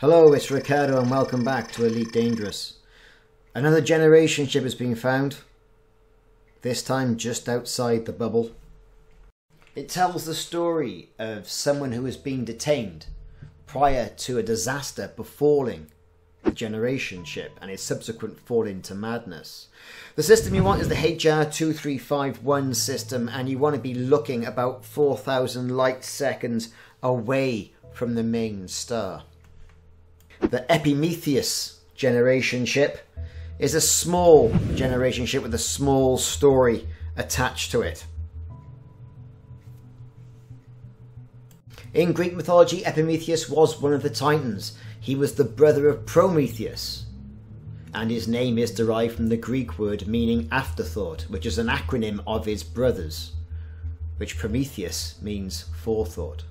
Hello, it's Ricardo and welcome back to Elite Dangerous. Another generation ship is being found, this time just outside the bubble. It tells the story of someone who has been detained prior to a disaster befalling the generation ship and its subsequent fall into madness. The system you want is the HR 2351 system, and you want to be looking about 4,000 light seconds away from the main star. The Epimetheus generation ship is a small generation ship with a small story attached to it. In Greek mythology, Epimetheus was one of the Titans. He was the brother of Prometheus, and his name is derived from the Greek word meaning afterthought, which is an acronym of his brothers, which Prometheus means forethought.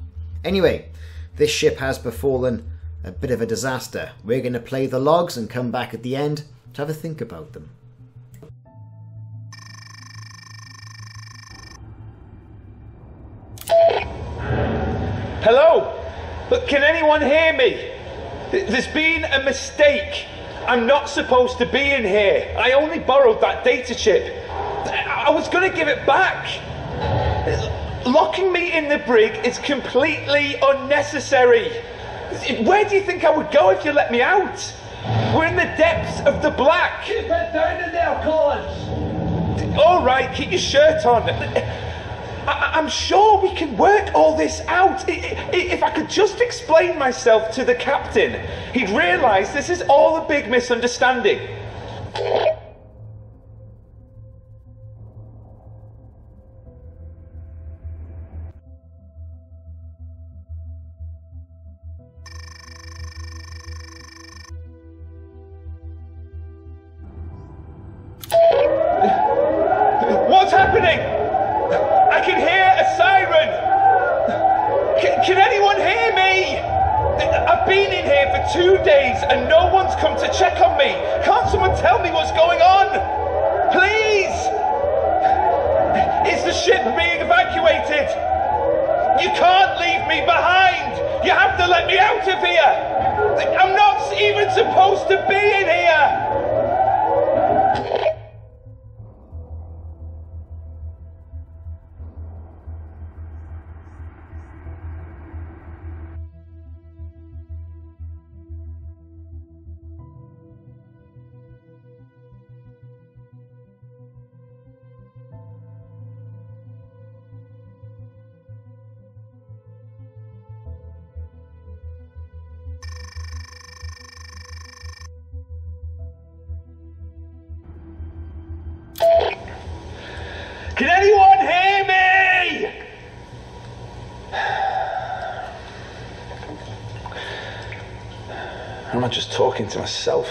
Anyway, this ship has befallen a bit of a disaster. We're going to play the logs and come back at the end to have a think about them. Hello? But can anyone hear me? There's been a mistake. I'm not supposed to be in here. I only borrowed that data chip. I was going to give it back. Locking me in the brig is completely unnecessary. Where do you think I would go if you let me out? We're in the depths of the black. Keep that down in there, Collins. All right, keep your shirt on. I'm sure we can work all this out. If I could just explain myself to the captain, he'd realise this is all a big misunderstanding. What's happening? I can hear a siren. Can anyone hear me? I've been in here for 2 days and no one's come to check on me. Can't someone tell me what's going on? Please! Is the ship being evacuated? You can't leave me behind! You have to let me out of here! I'm not even supposed to be in here! Can anyone hear me? Am I just talking to myself?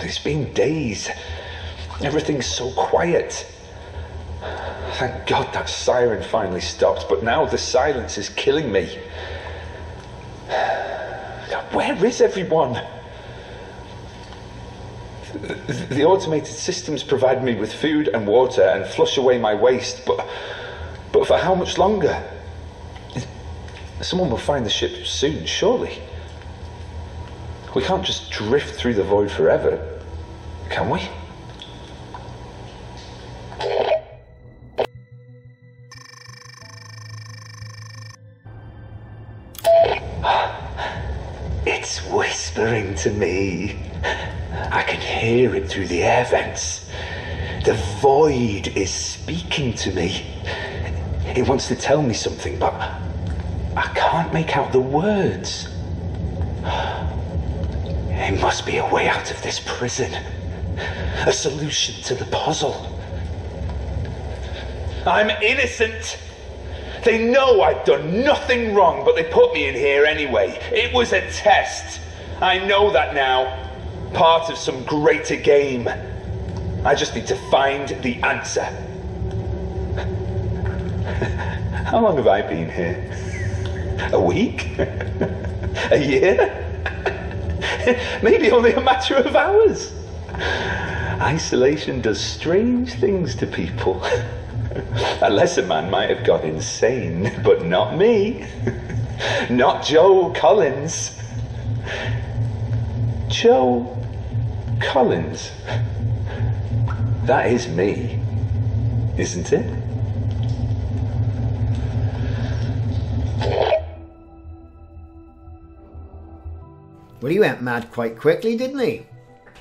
It's been days. Everything's so quiet. Thank God that siren finally stopped, but now the silence is killing me. Where is everyone? The automated systems provide me with food and water and flush away my waste, but for how much longer? Someone will find the ship soon, surely. We can't just drift through the void forever, can we? It's whispering to me. I can hear it through the air vents. The void is speaking to me. It wants to tell me something, but I can't make out the words. It must be a way out of this prison. A solution to the puzzle. I'm innocent. They know I've done nothing wrong, but they put me in here anyway. It was a test. I know that now. Part of some greater game. I just need to find the answer. How long have I been here? A week? A year? Maybe only a matter of hours. Isolation does strange things to people. A lesser man might have gone insane, but not me. Not Joe Collins. Joe Collins. That is me, isn't it? Well, he went mad quite quickly, didn't he?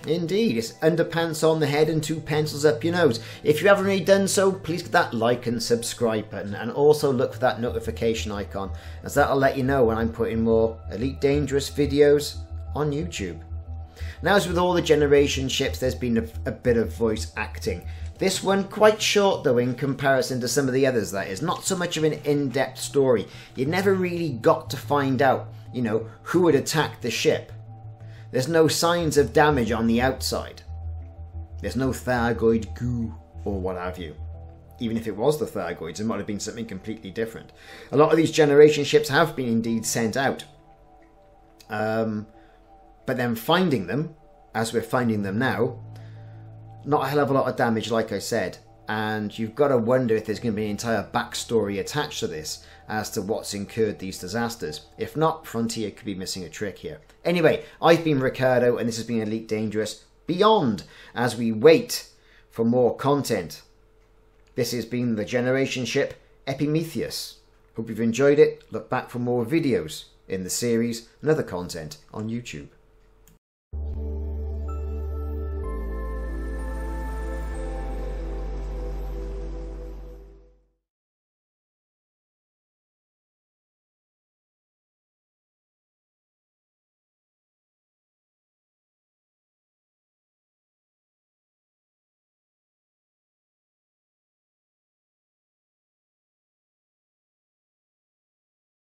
Indeed, it's underpants on the head and 2 pencils up your nose. If you haven't already done so, please hit that like and subscribe button, and also look for that notification icon, as that'll let you know when I'm putting more Elite Dangerous videos on YouTube. Now, as with all the generation ships, there's been a bit of voice acting. This one quite short though in comparison to some of the others, that is. Not so much of an in-depth story. You never really got to find out, you know, who had attacked the ship. There's no signs of damage on the outside. There's no Thargoid goo or what have you. Even if it was the Thargoids, it might have been something completely different. A lot of these generation ships have been indeed sent out. But then finding them, as we're finding them now, not a hell of a lot of damage, like I said. And you've got to wonder if there's going to be an entire backstory attached to this as to what's incurred these disasters. If not, Frontier could be missing a trick here. Anyway, I've been Ricardo, and this has been Elite Dangerous Beyond, as we wait for more content. This has been the generation ship Epimetheus. Hope you've enjoyed it. Look back for more videos in the series and other content on YouTube.